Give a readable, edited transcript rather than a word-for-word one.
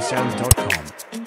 BenSound.com.